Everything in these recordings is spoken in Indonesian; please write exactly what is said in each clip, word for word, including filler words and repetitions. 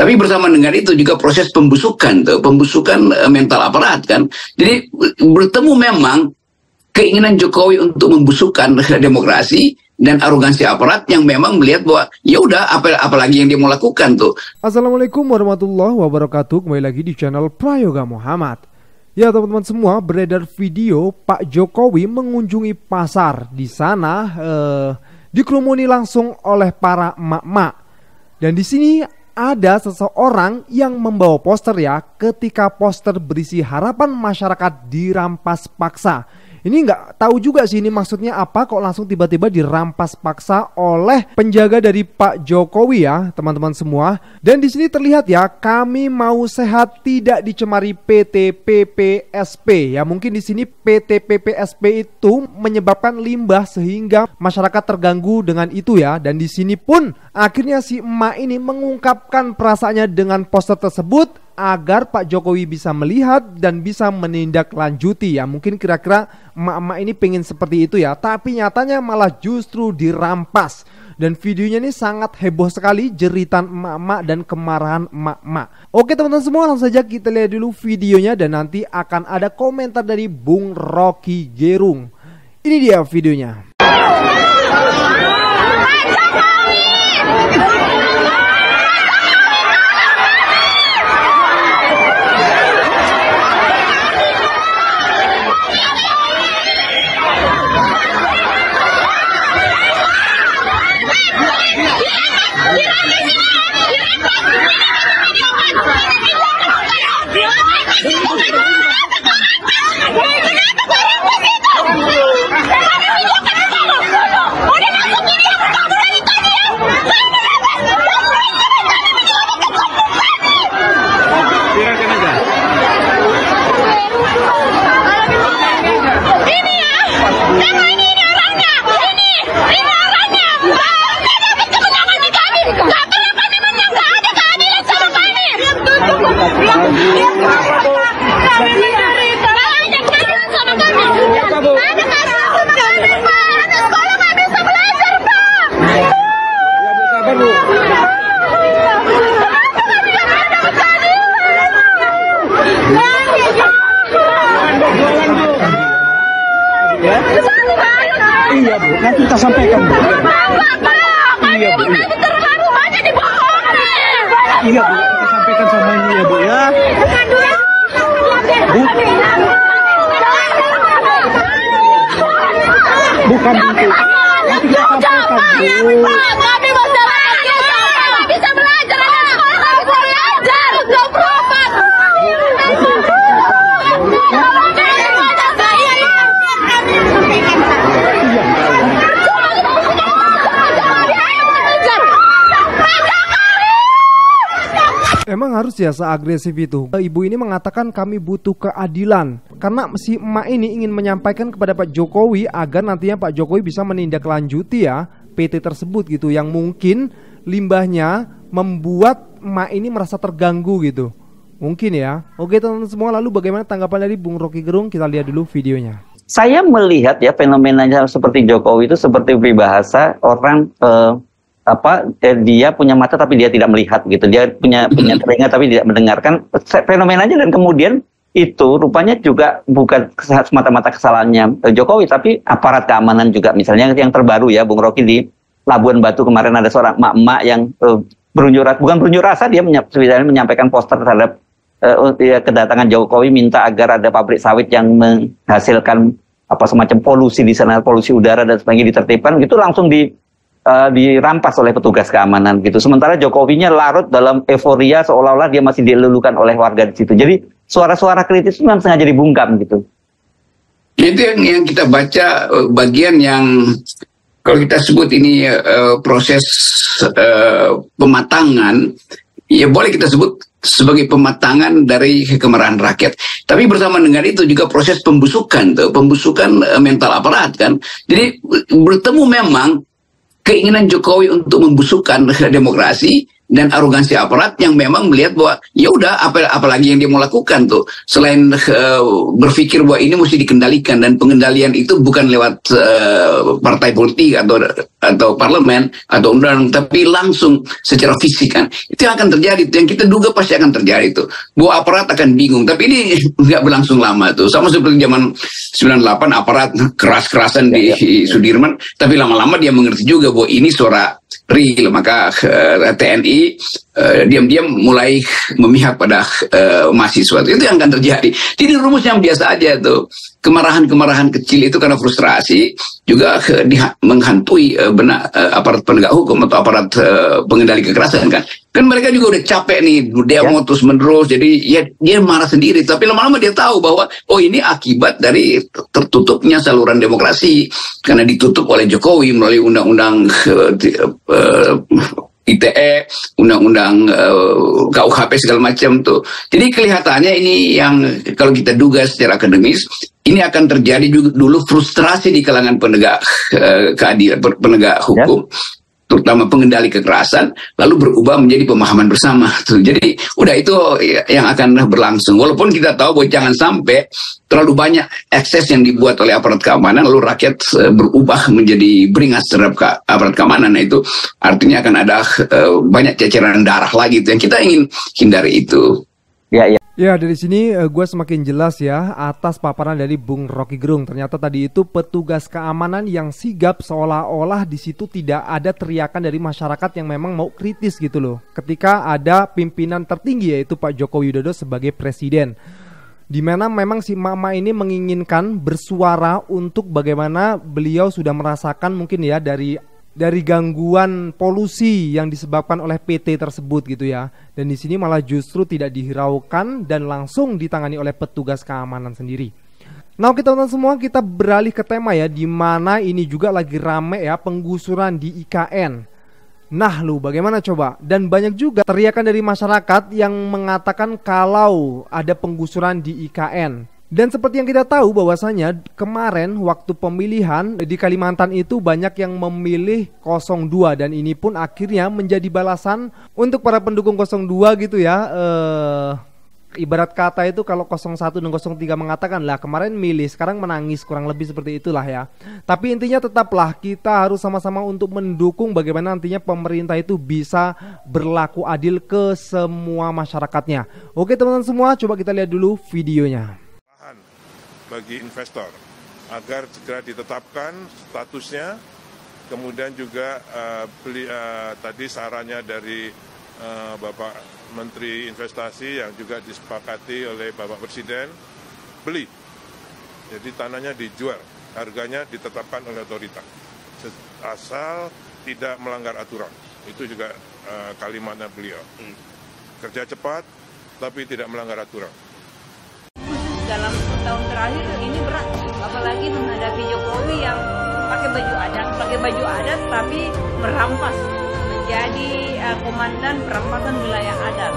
Tapi bersama dengan itu juga proses pembusukan, tuh, pembusukan mental aparat kan. Jadi bertemu memang keinginan Jokowi untuk membusukkan demokrasi dan arogansi aparat yang memang melihat bahwa ya udah apa apalagi yang dia mau lakukan tuh. Assalamualaikum warahmatullahi wabarakatuh. Kembali lagi di channel Prayoga Muhammad. Ya teman-teman semua, beredar video Pak Jokowi mengunjungi pasar. Di sana eh, dikerumuni langsung oleh para emak-emak. Dan di sini ada seseorang yang membawa poster ya, ketika poster berisi harapan masyarakat dirampas paksa. Ini nggak tahu juga sih ini maksudnya apa, kok langsung tiba-tiba dirampas paksa oleh penjaga dari Pak Jokowi ya teman-teman semua. Dan di sini terlihat ya, kami mau sehat tidak dicemari P T P P S P ya. Mungkin di sini P T P P S P itu menyebabkan limbah sehingga masyarakat terganggu dengan itu ya. Dan di sini pun akhirnya si emak ini mengungkapkan perasaannya dengan poster tersebut agar Pak Jokowi bisa melihat dan bisa menindaklanjuti ya. Mungkin kira-kira emak-emak ini pengen seperti itu ya, tapi nyatanya malah justru dirampas. Dan videonya ini sangat heboh sekali, jeritan emak-emak dan kemarahan emak-emak. Oke teman-teman semua, langsung saja kita lihat dulu videonya dan nanti akan ada komentar dari Bung Rocky Gerung. Ini dia videonya. Bukan kami mau jawab, Pak. Kami mau jawab. Kami bisa belajar. Kami bisa belajar. Gak berobat. Emang harus ya seagresif itu. Ibu ini mengatakan kami butuh keadilan. Karena si emak ini ingin menyampaikan kepada Pak Jokowi agar nantinya Pak Jokowi bisa menindaklanjuti ya P T tersebut gitu, yang mungkin limbahnya membuat emak ini merasa terganggu gitu. Mungkin ya. Oke teman-teman semua, lalu bagaimana tanggapan dari Bung Rocky Gerung? Kita lihat dulu videonya. Saya melihat ya fenomenanya seperti Jokowi itu seperti peribahasa orang eh, apa eh, dia punya mata tapi dia tidak melihat gitu. Dia punya punya telinga tapi tidak mendengarkan. Fenomenanya dan kemudian itu rupanya juga bukan semata-mata kesalahannya Jokowi, tapi aparat keamanan juga. Misalnya yang terbaru ya, Bung Rocky, di Labuan Batu kemarin ada seorang emak-emak yang uh, berunjuk rasa, bukan berunjuk rasa, dia menyampaikan poster terhadap uh, ya, kedatangan Jokowi, minta agar ada pabrik sawit yang menghasilkan apa semacam polusi di sana, polusi udara dan sebagainya ditertibkan, gitu langsung di uh, dirampas oleh petugas keamanan gitu. Sementara Jokowinya larut dalam euforia seolah-olah dia masih dilulukan oleh warga di situ. Jadi suara-suara kritis memang sengaja dibungkam gitu. Itu yang, yang kita baca bagian yang kalau kita sebut ini uh, proses uh, pematangan, ya boleh kita sebut sebagai pematangan dari kemarahan rakyat. Tapi bersama dengan itu juga proses pembusukan, tuh, pembusukan mental aparat kan. Jadi bertemu memang keinginan Jokowi untuk membusukkan demokrasi dan arogansi aparat yang memang melihat bahwa ya udah apa apalagi yang dia mau lakukan tuh, selain uh, berpikir bahwa ini mesti dikendalikan dan pengendalian itu bukan lewat uh, partai politik atau atau parlemen atau undang-undang, tapi langsung secara fisik kan. Itu yang akan terjadi, yang kita duga pasti akan terjadi itu. Bahwa aparat akan bingung, tapi ini nggak berlangsung lama tuh. Sama seperti zaman sembilan puluh delapan aparat keras-kerasan ya, di ya, Sudirman, ya. Tapi lama-lama dia mengerti juga bahwa ini suara real, maka uh, T N I diam-diam uh, mulai memihak pada uh, mahasiswa. Itu yang akan terjadi. Jadi rumus yang biasa aja tuh, kemarahan-kemarahan kecil itu karena frustrasi juga uh, menghantui uh, benak uh, aparat penegak hukum atau aparat uh, pengendali kekerasan kan. Kan mereka juga udah capek nih, dia mau terus menerus, jadi ya dia marah sendiri. Tapi lama-lama dia tahu bahwa, oh ini akibat dari tertutupnya saluran demokrasi, karena ditutup oleh Jokowi melalui undang-undang uh, uh, I T E, undang-undang uh, K U H P segala macam tuh. Jadi kelihatannya ini yang kalau kita duga secara akademis, ini akan terjadi juga dulu frustrasi di kalangan penegak uh, keadilan, penegak hukum. Ya, terutama pengendali kekerasan, lalu berubah menjadi pemahaman bersama. Tuh. Jadi, udah itu yang akan berlangsung. Walaupun kita tahu bahwa jangan sampai terlalu banyak ekses yang dibuat oleh aparat keamanan, lalu rakyat berubah menjadi beringas terhadap ke aparat keamanan. Nah, itu artinya akan ada uh, banyak ceceran darah lagi. Tuh. Yang kita ingin hindari itu. Ya, ya. Ya, dari sini uh, gue semakin jelas ya atas paparan dari Bung Rocky Gerung. Ternyata tadi itu petugas keamanan yang sigap seolah-olah di situ tidak ada teriakan dari masyarakat yang memang mau kritis gitu loh. Ketika ada pimpinan tertinggi yaitu Pak Joko Widodo sebagai presiden, dimana memang si mama ini menginginkan bersuara untuk bagaimana beliau sudah merasakan mungkin ya dari dari gangguan polusi yang disebabkan oleh P T tersebut gitu ya. Dan di sini malah justru tidak dihiraukan dan langsung ditangani oleh petugas keamanan sendiri. Nah, kita tonton semua, kita beralih ke tema ya, di mana ini juga lagi rame ya penggusuran di I K N. Nah lu bagaimana coba? Dan banyak juga teriakan dari masyarakat yang mengatakan kalau ada penggusuran di I K N. Dan seperti yang kita tahu bahwasanya kemarin waktu pemilihan di Kalimantan itu banyak yang memilih nol dua, dan ini pun akhirnya menjadi balasan untuk para pendukung nol dua gitu ya. Eh, ibarat kata itu kalau nol satu dan nol tiga mengatakan lah kemarin milih sekarang menangis, kurang lebih seperti itulah ya. Tapi intinya tetaplah kita harus sama-sama untuk mendukung bagaimana nantinya pemerintah itu bisa berlaku adil ke semua masyarakatnya. Oke teman-teman semua, coba kita lihat dulu videonya. Bagi investor agar segera ditetapkan statusnya, kemudian juga uh, beli, uh, tadi sarannya dari uh, Bapak Menteri Investasi yang juga disepakati oleh Bapak Presiden, beli. Jadi tanahnya dijual, harganya ditetapkan oleh otoritas, asal tidak melanggar aturan. Itu juga uh, kalimatnya beliau. Hmm. Kerja cepat, tapi tidak melanggar aturan. Dalam tahun terakhir ini berat, apalagi menghadapi Jokowi yang pakai baju adat, pakai baju adat tapi merampas, menjadi uh, komandan perampasan wilayah adat.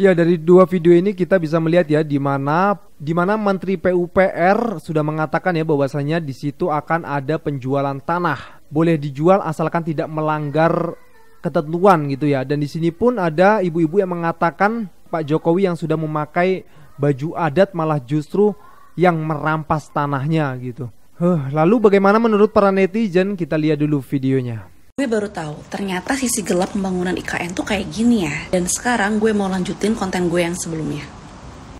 Ya, dari dua video ini kita bisa melihat ya di mana di mana Menteri P U P R sudah mengatakan ya bahwasanya di situ akan ada penjualan tanah, boleh dijual asalkan tidak melanggar ketentuan gitu ya. Dan di sini pun ada ibu-ibu yang mengatakan Pak Jokowi yang sudah memakai baju adat malah justru yang merampas tanahnya gitu. Huh, lalu bagaimana menurut para netizen? Kita lihat dulu videonya. Gue baru tahu ternyata sisi gelap pembangunan I K N tuh kayak gini ya. Dan sekarang gue mau lanjutin konten gue yang sebelumnya.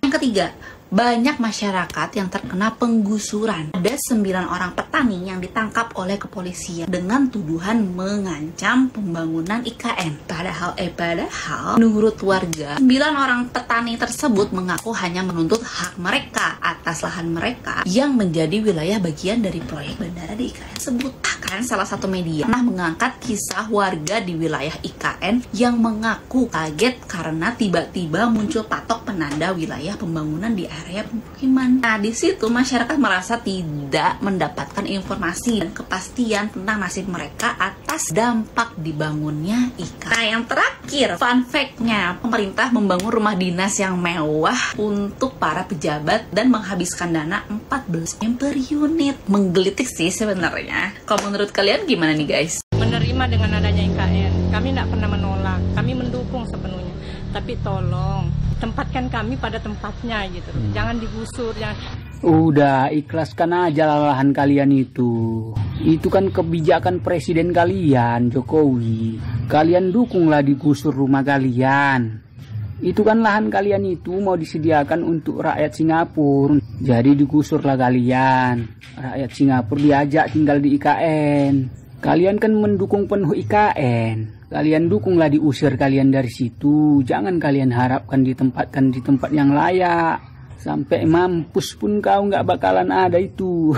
Yang ketiga, banyak masyarakat yang terkena penggusuran. Ada sembilan orang petani yang ditangkap oleh kepolisian dengan tuduhan mengancam pembangunan I K N. Padahal, eh padahal, menurut warga, sembilan orang petani tersebut mengaku hanya menuntut hak mereka atas lahan mereka yang menjadi wilayah bagian dari proyek bandara di I K N tersebut. Bahkan salah satu media pernah mengangkat kisah warga di wilayah I K N yang mengaku kaget karena tiba-tiba muncul patok penanda wilayah pembangunan di area pemukiman. Nah, di situ masyarakat merasa tidak mendapatkan informasi dan kepastian tentang nasib mereka atas dampak dibangunnya I K N. Nah, yang terakhir, fun fact-nya, pemerintah membangun rumah dinas yang mewah untuk para pejabat dan menghabiskan dana empat belas M per unit. Menggelitik sih sebenarnya. Kalau menurut kalian gimana nih guys? Menerima dengan adanya I K N, kami tidak pernah menolak, kami mendukung sepenuhnya. Tapi tolong tempatkan kami pada tempatnya gitu, jangan digusur, jangan. Udah, ikhlaskan aja lahan kalian itu. Itu kan kebijakan presiden kalian, Jokowi. Kalian dukunglah digusur rumah kalian. Itu kan lahan kalian itu mau disediakan untuk rakyat Singapura. Jadi digusurlah kalian. Rakyat Singapura diajak tinggal di I K N. Kalian kan mendukung penuh I K N. Kalian dukunglah diusir kalian dari situ. Jangan kalian harapkan ditempatkan di tempat yang layak. Sampai mampus pun kau nggak bakalan ada itu.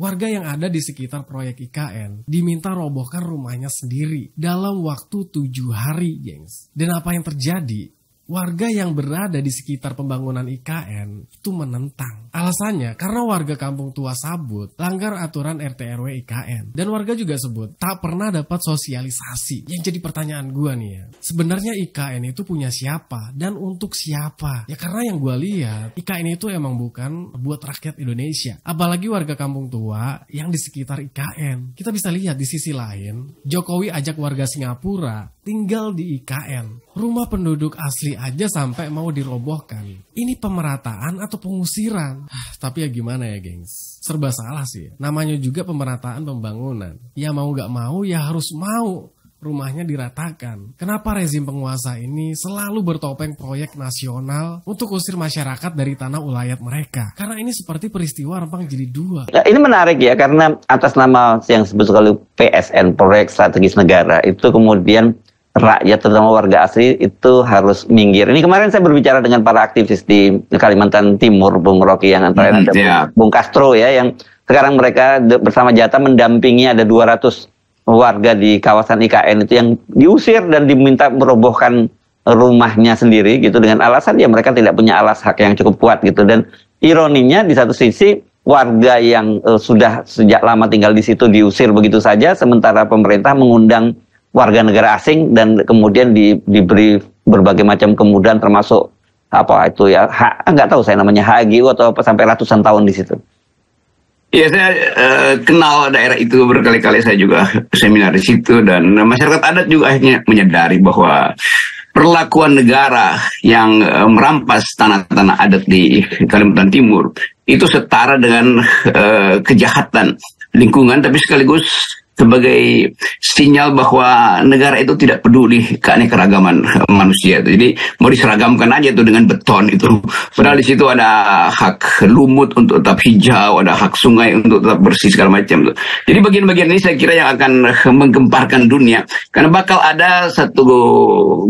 Warga yang ada di sekitar proyek I K N diminta robohkan rumahnya sendiri dalam waktu tujuh hari, gengs. Dan apa yang terjadi? Warga yang berada di sekitar pembangunan I K N itu menentang. Alasannya karena warga kampung tua Sabut langgar aturan R T R W I K N. Dan warga juga sebut tak pernah dapat sosialisasi. Yang jadi pertanyaan gua nih ya, sebenarnya I K N itu punya siapa dan untuk siapa? Ya karena yang gua lihat I K N itu emang bukan buat rakyat Indonesia. Apalagi warga kampung tua yang di sekitar I K N. Kita bisa lihat di sisi lain, Jokowi ajak warga Singapura tinggal di I K N. Rumah penduduk asli aja sampai mau dirobohkan. Ini pemerataan atau pengusiran? Ah, tapi ya gimana ya, gengs? Serba salah sih. Namanya juga pemerataan pembangunan. Ya mau gak mau ya harus mau rumahnya diratakan. Kenapa rezim penguasa ini selalu bertopeng proyek nasional untuk usir masyarakat dari tanah ulayat mereka? Karena ini seperti peristiwa Rempang Jilid dua. Nah, ini menarik ya, karena atas nama yang sebut sekali P S N, proyek strategis negara, itu kemudian rakyat terutama warga asli itu harus minggir. Ini kemarin saya berbicara dengan para aktivis di Kalimantan Timur, Bung Rocky, yang antara mm, ada yeah. Bung Castro ya, yang sekarang mereka bersama Jata mendampingi ada dua ratus warga di kawasan I K N itu yang diusir dan diminta merobohkan rumahnya sendiri gitu, dengan alasan ya mereka tidak punya alas hak yang cukup kuat gitu. Dan ironinya di satu sisi warga yang uh, sudah sejak lama tinggal di situ diusir begitu saja, sementara pemerintah mengundang warga negara asing dan kemudian di, diberi berbagai macam kemudahan, termasuk apa itu ya, nggak tahu saya namanya H G U atau apa, sampai ratusan tahun di situ. Iya, saya uh, kenal daerah itu berkali-kali, saya juga seminar di situ, dan masyarakat adat juga akhirnya menyadari bahwa perlakuan negara yang uh, merampas tanah-tanah adat di Kalimantan Timur itu setara dengan uh, kejahatan lingkungan, tapi sekaligus sebagai sinyal bahwa negara itu tidak peduli keanekaragaman manusia. Jadi mau diseragamkan aja tuh dengan beton itu. Padahal di situ ada hak lumut untuk tetap hijau, ada hak sungai untuk tetap bersih segala macam tuh. Jadi bagian-bagian ini saya kira yang akan menggemparkan dunia, karena bakal ada satu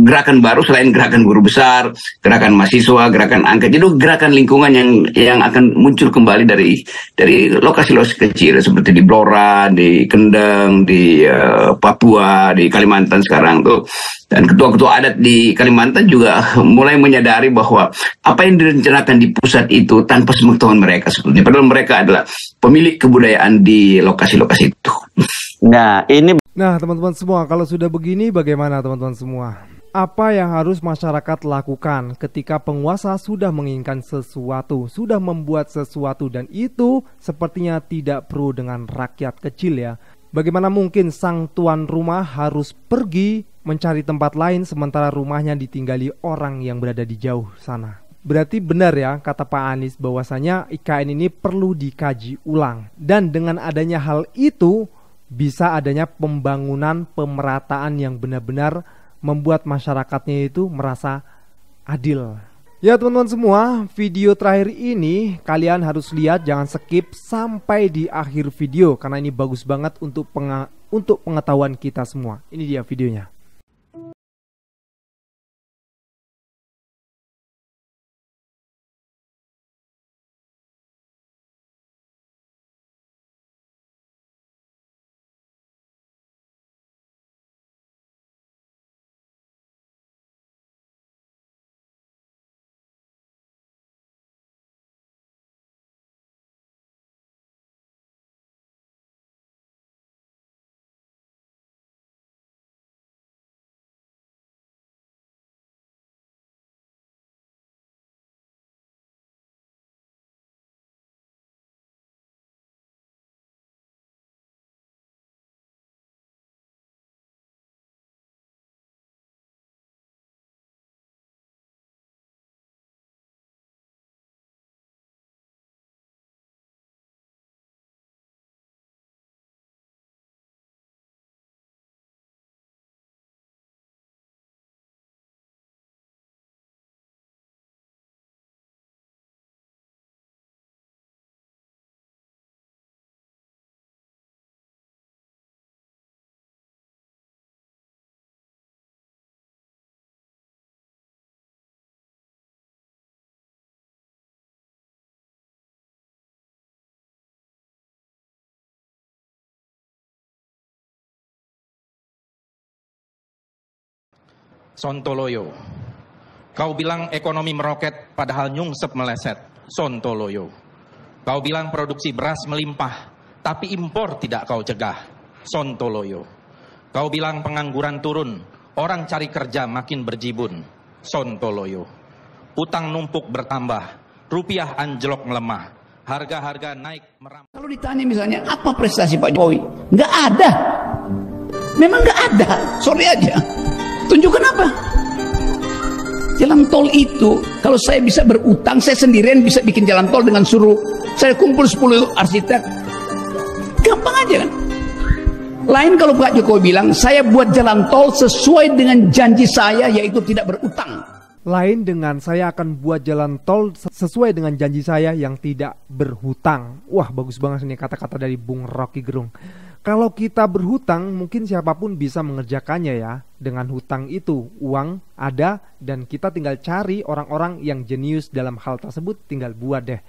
gerakan baru selain gerakan guru besar, gerakan mahasiswa, gerakan angkat. Jadi gerakan lingkungan yang yang akan muncul kembali dari dari lokasi-lokasi kecil seperti di Blora, di Kendal, di uh, Papua, di Kalimantan sekarang tuh. Dan ketua-ketua adat di Kalimantan juga mulai menyadari bahwa apa yang direncanakan di pusat itu tanpa sepengetahuan mereka sebetulnya. Padahal mereka adalah pemilik kebudayaan di lokasi-lokasi itu. Nah, ini Nah, teman-teman semua, kalau sudah begini bagaimana teman-teman semua? Apa yang harus masyarakat lakukan ketika penguasa sudah menginginkan sesuatu, sudah membuat sesuatu, dan itu sepertinya tidak pro dengan rakyat kecil ya? Bagaimana mungkin sang tuan rumah harus pergi mencari tempat lain sementara rumahnya ditinggali orang yang berada di jauh sana? Berarti benar ya kata Pak Anies bahwasanya I K N ini perlu dikaji ulang. Dan dengan adanya hal itu bisa adanya pembangunan pemerataan yang benar-benar membuat masyarakatnya itu merasa adil. Ya teman-teman semua, video terakhir ini kalian harus lihat, jangan skip sampai di akhir video karena ini bagus banget untuk penga untuk pengetahuan kita semua. Ini dia videonya. Sontoloyo. Kau bilang ekonomi meroket, padahal nyungsep meleset. Sontoloyo. Kau bilang produksi beras melimpah, tapi impor tidak kau cegah. Sontoloyo. Kau bilang pengangguran turun, orang cari kerja makin berjibun. Sontoloyo. Utang numpuk bertambah, rupiah anjlok melemah. Harga-harga naik merambat. Kalau ditanya misalnya apa prestasi Pak Jokowi, nggak ada, memang nggak ada, sorry aja. Tunjukkan apa? Jalan tol itu, kalau saya bisa berutang, saya sendirian bisa bikin jalan tol dengan suruh saya kumpul sepuluh arsitek, gampang aja kan? Lain kalau Pak Jokowi bilang saya buat jalan tol sesuai dengan janji saya, yaitu tidak berutang. Lain dengan saya akan buat jalan tol sesuai dengan janji saya yang tidak berhutang. Wah, bagus banget nih kata-kata dari Bung Rocky Gerung. Kalau kita berhutang, mungkin siapapun bisa mengerjakannya ya. Dengan hutang itu, uang ada dan kita tinggal cari orang-orang yang jenius dalam hal tersebut, tinggal buat deh.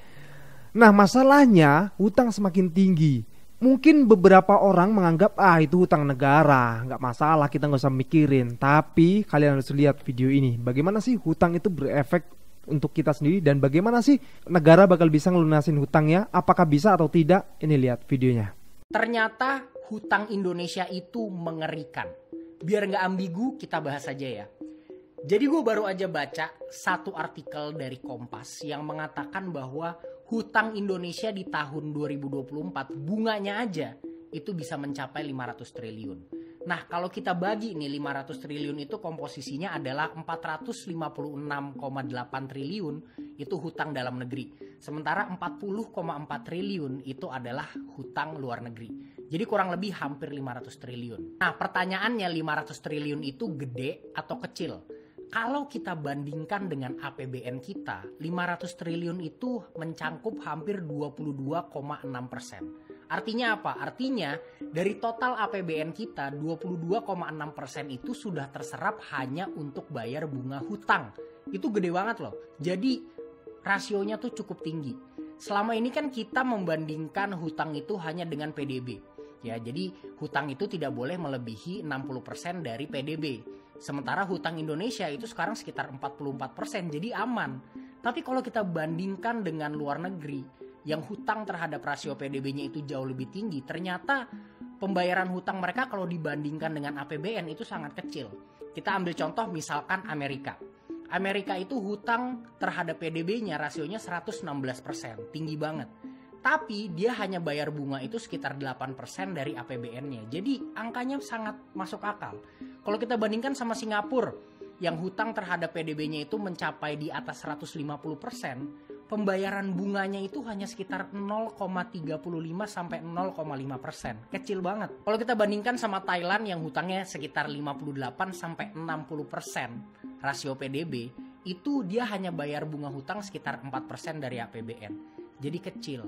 Nah, masalahnya hutang semakin tinggi. Mungkin beberapa orang menganggap, ah itu hutang negara, nggak masalah, kita nggak usah mikirin. Tapi kalian harus lihat video ini, bagaimana sih hutang itu berefek untuk kita sendiri, dan bagaimana sih negara bakal bisa ngelunasin hutangnya, apakah bisa atau tidak, ini lihat videonya. Ternyata hutang Indonesia itu mengerikan. Biar nggak ambigu, kita bahas aja ya. Jadi gue baru aja baca satu artikel dari Kompas yang mengatakan bahwa hutang Indonesia di tahun dua ribu dua puluh empat bunganya aja itu bisa mencapai lima ratus triliun. Nah, kalau kita bagi nih lima ratus triliun itu komposisinya adalah empat ratus lima puluh enam koma delapan triliun itu hutang dalam negeri. Sementara empat puluh koma empat triliun itu adalah hutang luar negeri. Jadi kurang lebih hampir lima ratus triliun. Nah, pertanyaannya lima ratus triliun itu gede atau kecil? Kalau kita bandingkan dengan A P B N kita, lima ratus triliun itu mencangkup hampir dua puluh dua koma enam persen. Artinya apa? Artinya dari total A P B N kita, dua puluh dua koma enam persen itu sudah terserap hanya untuk bayar bunga hutang. Itu gede banget loh. Jadi rasionya tuh cukup tinggi. Selama ini kan kita membandingkan hutang itu hanya dengan P D B. Ya, jadi hutang itu tidak boleh melebihi enam puluh persen dari P D B. Sementara hutang Indonesia itu sekarang sekitar empat puluh empat persen, jadi aman. Tapi kalau kita bandingkan dengan luar negeri, yang hutang terhadap rasio P D B-nya itu jauh lebih tinggi, ternyata pembayaran hutang mereka kalau dibandingkan dengan A P B N itu sangat kecil. Kita ambil contoh misalkan Amerika. Amerika itu hutang terhadap P D B-nya rasionya seratus enam belas persen, tinggi banget. Tapi dia hanya bayar bunga itu sekitar delapan persen dari A P B N-nya. Jadi angkanya sangat masuk akal. Kalau kita bandingkan sama Singapura, yang hutang terhadap P D B-nya itu mencapai di atas seratus lima puluh persen, pembayaran bunganya itu hanya sekitar nol koma tiga puluh lima sampai nol koma lima persen. Kecil banget. Kalau kita bandingkan sama Thailand yang hutangnya sekitar lima puluh delapan sampai enam puluh persen rasio P D B, itu dia hanya bayar bunga hutang sekitar empat persen dari A P B N. Jadi kecil.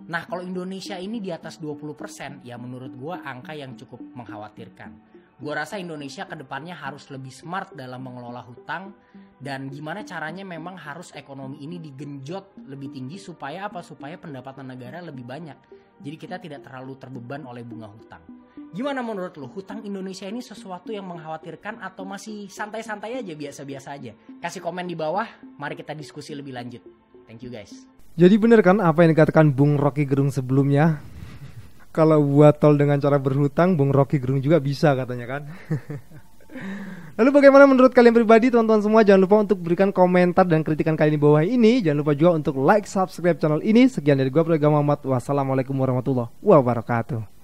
Nah, kalau Indonesia ini di atas dua puluh persen, ya menurut gue angka yang cukup mengkhawatirkan. Gue rasa Indonesia ke depannya harus lebih smart dalam mengelola hutang, dan gimana caranya memang harus ekonomi ini digenjot lebih tinggi supaya apa? Supaya pendapatan negara lebih banyak. Jadi kita tidak terlalu terbeban oleh bunga hutang. Gimana menurut lo? Hutang Indonesia ini sesuatu yang mengkhawatirkan atau masih santai-santai aja, biasa-biasa aja? Kasih komen di bawah, mari kita diskusi lebih lanjut. Thank you guys. Jadi bener kan apa yang dikatakan Bung Rocky Gerung sebelumnya? Kalau buat tol dengan cara berhutang, Bung Rocky Gerung juga bisa katanya kan? Lalu bagaimana menurut kalian pribadi teman-teman semua? Jangan lupa untuk berikan komentar dan kritikan kalian di bawah ini. Jangan lupa juga untuk like, subscribe channel ini. Sekian dari gua, Prayoga Muhammad. Wassalamualaikum warahmatullahi wabarakatuh.